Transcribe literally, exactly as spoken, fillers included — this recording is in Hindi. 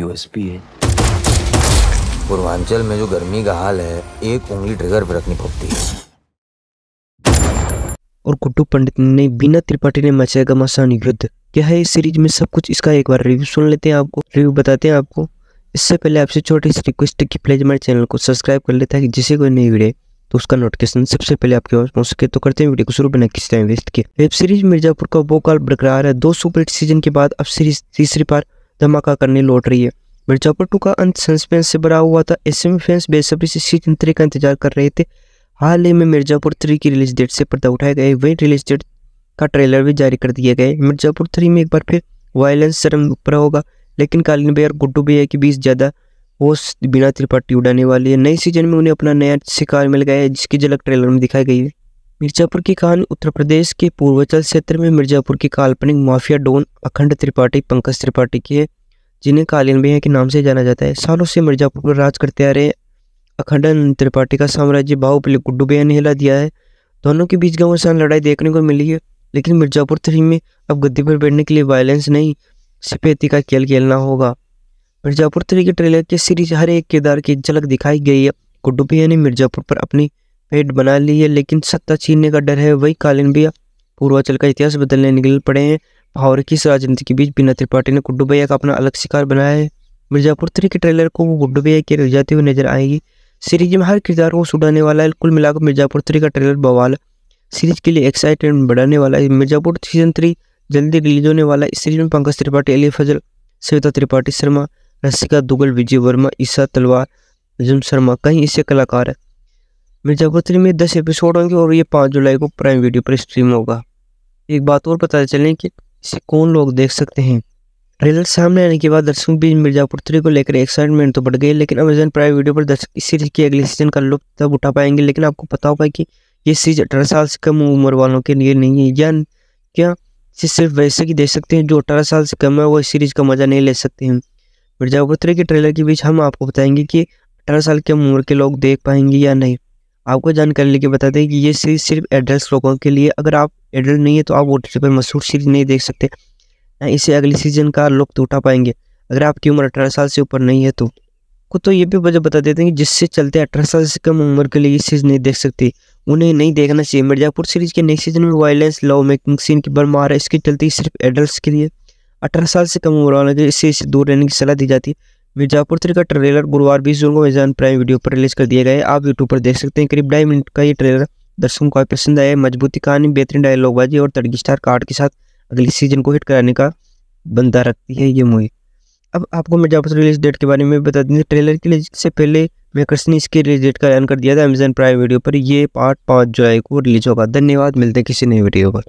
यूएसपी है। पूर्वांचल में जो गर्मी का हाल है, एक उंगली ट्रिगर पर रखनी पड़ती है। और गुड्डू पंडित ने बिना त्रिपाठी ने मचाया घमासान युद्ध। क्या है इस सीरीज में सब कुछ, इसका एक बार रिव्यू सुन लेते हैं, आपको रिव्यू बताते हैं आपको। इससे पहले आपसे छोटी सी रिक्वेस्ट है कि प्लीज हमारे चैनल को सब्सक्राइब कर लेता है, जिससे कोई नई वीडियो तो उसका नोटिफिकेशन सबसे पहले आपके पास पहुंच सके। तो करते हैं वीडियो को शुरू, बिना किसी टाइम वेस्ट किए। वेब सीरीज मिर्जापुर का वो काल बरकरार है। दो सुपरहिट सीजन के बाद अब सीरीज तीसरी बार धमाका करने लौट रही है। मिर्जापुर टू का अंत सस्पेंस से भरा हुआ था। ऐसे में फैंस बेसब्री से सीजन थ्री का इंतजार कर रहे थे। हाल ही में मिर्जापुर थ्री की रिलीज डेट से पर्दा उठाया गया, वही रिलीज डेट का ट्रेलर भी जारी कर दिया गया। मिर्जापुर थ्री में एक बार फिर वायलेंस शर्म पर होगा, लेकिन कालीन भाई और गुड्डू भैया के बीच ज़्यादा वो बिना त्रिपाठी उड़ाने वाली है। नए सीजन में उन्हें अपना नया शिकार मिल गया है, जिसकी झलक ट्रेलर में दिखाई गई है। मिर्जापुर की कहानी उत्तर प्रदेश के पूर्वांचल क्षेत्र में मिर्जापुर की काल्पनिक माफिया डॉन अखंड त्रिपाठी पंकज त्रिपाठी की है, जिन्हें कालीन भैया के नाम से जाना जाता है। सालों से मिर्जापुर पर राज करते आ रहे अखंड त्रिपाठी का साम्राज्य बाहुबली गुड्डू भैया ने हिला दिया है। दोनों के बीच घमासान लड़ाई देखने को मिली है, लेकिन मिर्जापुर थ्री में अब गद्दी पर बैठने के लिए वायलेंस नहीं, सफेदी का खेल खेलना होगा। मिर्जापुर थ्री के ट्रेलर के सीरीज हर एक किरदार की झलक दिखाई गई है। गुड्डू भैया ने मिर्जापुर पर अपनी पेट बना ली है, लेकिन सत्ता छीनने का डर है। वही कालीन भैया पूर्वांचल का इतिहास बदलने निकल पड़े हैं। भावर की राजनीति के बीच बिना त्रिपाठी ने गुड्डू भैया का अपना अलग शिकार बनाया है। मिर्जापुर थ्री के ट्रेलर को वो गुड्डू भैया के रिझाते हुए नजर आएगी। सीरीज में हर किरदार को सुधाने वाला है। कुल मिलाकर मिर्जापुर थ्री का ट्रेलर बवाल सीरीज के लिए एक्साइटमेंट बढ़ाने वाला है। मिर्जापुर सीजन थ्री जल्दी रिलीज होने वाला है। इस सीरीज में पंकज त्रिपाठी, अली फजल, सविता त्रिपाठी शर्मा, रसिका दुगल, विजय वर्मा, ईशा तलवार, अजम शर्मा कई इससे कलाकार हैं। मिर्जापुर थ्री में दस एपिसोड होंगे और ये पाँच जुलाई को प्राइम वीडियो पर स्ट्रीम होगा। एक बात और पता चलें कि इसे कौन लोग देख सकते हैं। ट्रेलर सामने आने के बाद दर्शकों के बीच मिर्जापुर थ्री को लेकर एक्साइटमेंट तो बढ़ गई, लेकिन अमेजन प्राइम वीडियो पर दर्शक इस सीरीज के अगले सीजन का लुत्फ तब उठा पाएंगे। लेकिन आपको पता होगा कि ये सीरीज अठारह साल से कम उम्र वालों के लिए नहीं है, या क्या सिर्फ वैसे ही देख सकते हैं जो अठारह साल से कम है, वो इस सीरीज का मजा नहीं ले सकते हैं। मिर्जापुर थ्री के ट्रेलर के बीच हम आपको बताएंगे कि अठारह साल के उम्र के लोग देख पाएंगे या नहीं। आपको जानकारी लेके बताते हैं कि ये सीरीज सिर्फ एडल्ट लोगों के लिए, अगर आप एडल्ट नहीं है तो आप ओटीटी पर मशहूर सीरीज नहीं देख सकते, इसे अगले सीजन का लुत्फ उठा पाएंगे अगर आपकी उम्र अठारह साल से ऊपर नहीं है। तो खुद तो ये भी वजह बता देते हैं कि जिससे चलते अठारह साल से कम उम्र के लिए ये सीरीज नहीं देख सकती, उन्हें नहीं देखना चाहिए। मिर्जापुर सीरीज के नेक्स्ट सीजन में वायलेंस लव मेकिंग सीन की भरमार है, इसके चलते सिर्फ एडल्ट्स के लिए अठारह साल से कम उम्र वालों के इससे दूर रहने की सलाह दी जाती है। मिर्जापुर थ्री का ट्रेलर गुरुवार बीस जून को अमेजॉन प्राइम वीडियो पर रिलीज कर दिया गया है। आप यूट्यूब पर देख सकते हैं। करीब ढाई मिनट का ये ट्रेलर दर्शकों को पसंद आया है। मजबूती कहानी, बेहतरीन डायलॉगबाजी और तड़की स्टार कार्ड के साथ अगले सीजन को हिट कराने का बंदा रखती है ये मूवी। अब आपको मिर्जापुर रिलीज डेट के बारे में बता दें। ट्रेलर के रिलीज से पहले मेकर्स ने इसके रिलीज डेट का ऐलान कर दिया था। अमेजन प्राइम वीडियो पर ये पार्ट पाँच जुलाई को रिलीज होगा। धन्यवाद, मिलते हैं किसी नई वीडियो पर।